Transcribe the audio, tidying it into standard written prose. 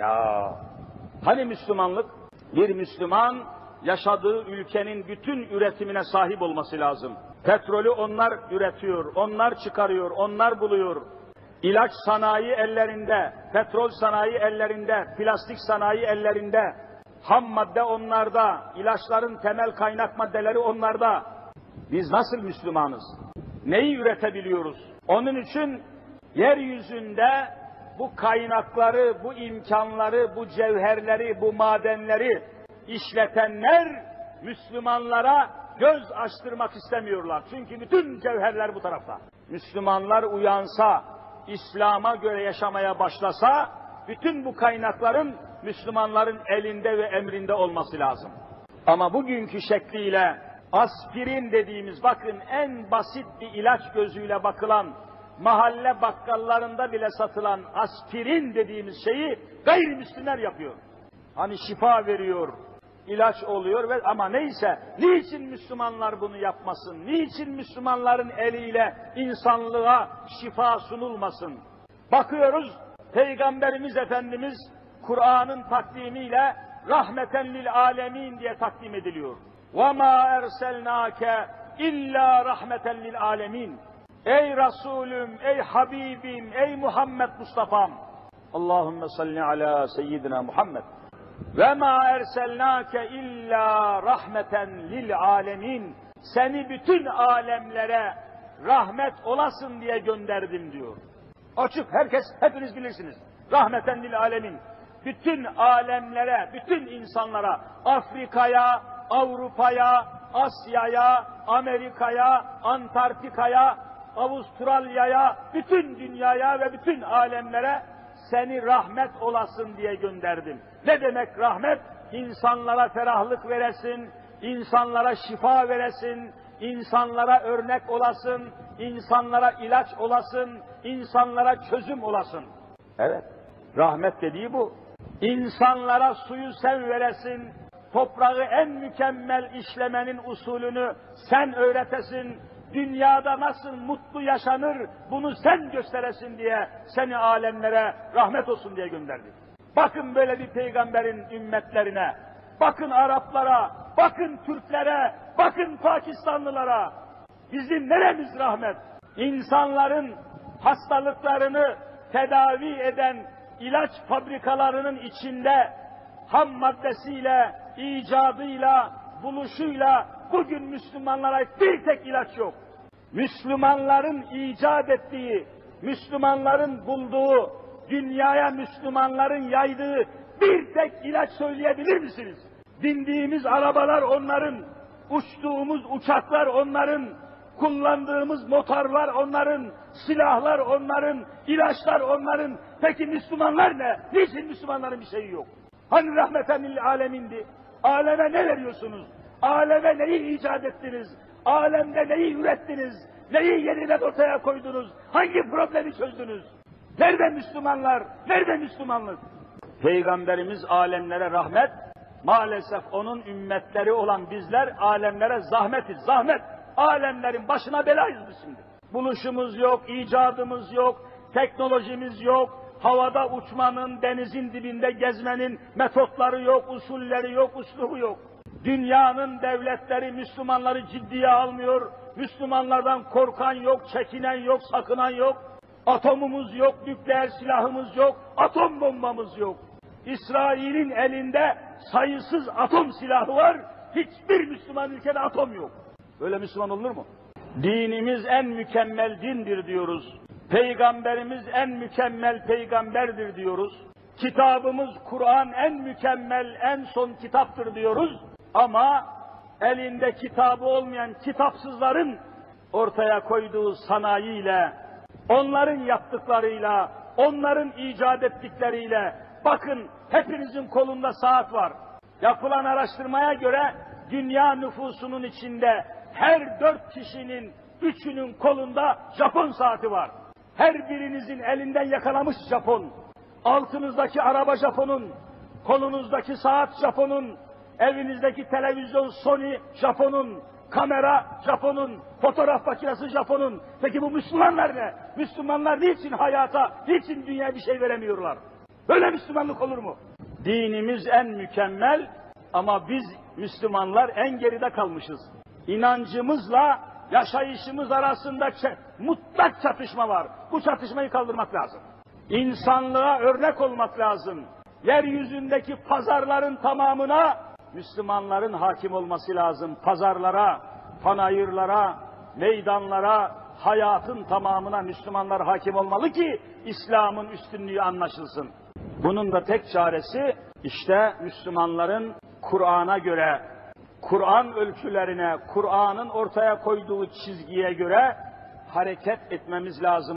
Ya hani Müslümanlık? Bir Müslüman yaşadığı ülkenin bütün üretimine sahip olması lazım. Petrolü onlar üretiyor, onlar çıkarıyor, onlar buluyor. İlaç sanayi ellerinde, petrol sanayi ellerinde, plastik sanayi ellerinde, ham madde onlarda, ilaçların temel kaynak maddeleri onlarda. Biz nasıl Müslümanız? Neyi üretebiliyoruz? Onun için yeryüzünde bu kaynakları, bu imkanları, bu cevherleri, bu madenleri işletenler Müslümanlara göz açtırmak istemiyorlar. Çünkü bütün cevherler bu tarafta. Müslümanlar uyansa, İslam'a göre yaşamaya başlasa, bütün bu kaynakların Müslümanların elinde ve emrinde olması lazım. Ama bugünkü şekliyle aspirin dediğimiz, bakın en basit bir ilaç gözüyle bakılan, mahalle bakkallarında bile satılan aspirin dediğimiz şeyi gayrimüslimler yapıyor. Hani şifa veriyor, ilaç oluyor ve ama neyse, niçin Müslümanlar bunu yapmasın? Niçin Müslümanların eliyle insanlığa şifa sunulmasın? Bakıyoruz, Peygamberimiz Efendimiz Kur'an'ın takdimiyle rahmeten lil alemin diye takdim ediliyor. وَمَا اَرْسَلْنَاكَ اِلَّا رَحْمَةً لِلْعَالَمِينَ. Ey Resulüm, ey Habibim, ey Muhammed Mustafa'm. Allahümme salli ala seyyidina Muhammed. وَمَا اَرْسَلْنَاكَ اِلَّا رَحْمَةً لِلْعَالَمِينَ. Seni bütün alemlere rahmet olasın diye gönderdim diyor. Açık, herkes, hepiniz bilirsiniz. Rahmeten lil'alemin. Bütün alemlere, bütün insanlara, Afrika'ya, Avrupa'ya, Asya'ya, Amerika'ya, Antarktika'ya, Avustralya'ya, bütün dünyaya ve bütün alemlere seni rahmet olasın diye gönderdim. Ne demek rahmet? İnsanlara ferahlık veresin, insanlara şifa veresin, insanlara örnek olasın, insanlara ilaç olasın, insanlara çözüm olasın. Evet, rahmet dediği bu. İnsanlara suyu sen veresin, toprağı en mükemmel işlemenin usulünü sen öğretesin, dünyada nasıl mutlu yaşanır bunu sen gösteresin diye seni alemlere rahmet olsun diye gönderdik. Bakın böyle bir peygamberin ümmetlerine, bakın Araplara, bakın Türklere, bakın Pakistanlılara. Bizim neremiz rahmet? İnsanların hastalıklarını tedavi eden ilaç fabrikalarının içinde ham maddesiyle, icadıyla, buluşuyla bugün Müslümanlara bir tek ilaç yok. Müslümanların icat ettiği, Müslümanların bulduğu, dünyaya Müslümanların yaydığı bir tek ilaç söyleyebilir misiniz? Bindiğimiz arabalar onların, uçtuğumuz uçaklar onların, kullandığımız motorlar onların, silahlar onların, ilaçlar onların. Peki Müslümanlar ne? Niçin Müslümanların bir şeyi yok? Hani rahmeten lil alemindi? Aleme ne veriyorsunuz? Aleme neyi icat ettiniz? Alemde neyi ürettiniz? Neyi yeniden ortaya koydunuz? Hangi problemi çözdünüz? Nerede Müslümanlar? Nerede Müslümanlık? Peygamberimiz alemlere rahmet, maalesef onun ümmetleri olan bizler alemlere zahmetiz. Zahmet, alemlerin başına belayız biz şimdi. Buluşumuz yok, icadımız yok, teknolojimiz yok. Havada uçmanın, denizin dibinde gezmenin metotları yok, usulleri yok, uslubu yok. Dünyanın devletleri Müslümanları ciddiye almıyor, Müslümanlardan korkan yok, çekinen yok, sakınan yok. Atomumuz yok, nükleer silahımız yok, atom bombamız yok. İsrail'in elinde sayısız atom silahı var, hiçbir Müslüman ülkede atom yok. Böyle Müslüman olur mu? Dinimiz en mükemmel dindir diyoruz. Peygamberimiz en mükemmel peygamberdir diyoruz. Kitabımız Kur'an en mükemmel, en son kitaptır diyoruz. Ama elinde kitabı olmayan kitapsızların ortaya koyduğu sanayiyle, onların yaptıklarıyla, onların icat ettikleriyle, bakın hepinizin kolunda saat var. Yapılan araştırmaya göre dünya nüfusunun içinde her 4 kişinin 3'ünün kolunda Japon saati var. Her birinizin elinden yakalamış Japon. Altınızdaki araba Japon'un, kolunuzdaki saat Japon'un, evinizdeki televizyon Sony Japon'un, kamera Japon'un, fotoğraf makinesi Japon'un. Peki bu Müslümanlar ne? Müslümanlar niçin hayata, niçin dünyaya bir şey veremiyorlar? Böyle Müslümanlık olur mu? Dinimiz en mükemmel ama biz Müslümanlar en geride kalmışız. İnancımızla yaşayışımız arasında mutlak çatışma var. Bu çatışmayı kaldırmak lazım. İnsanlığa örnek olmak lazım. Yeryüzündeki pazarların tamamına Müslümanların hakim olması lazım. Pazarlara, panayırlara, meydanlara, hayatın tamamına Müslümanlar hakim olmalı ki İslam'ın üstünlüğü anlaşılsın. Bunun da tek çaresi işte Müslümanların Kur'an'a göre, Kur'an ölçülerine, Kur'an'ın ortaya koyduğu çizgiye göre hareket etmemiz lazım.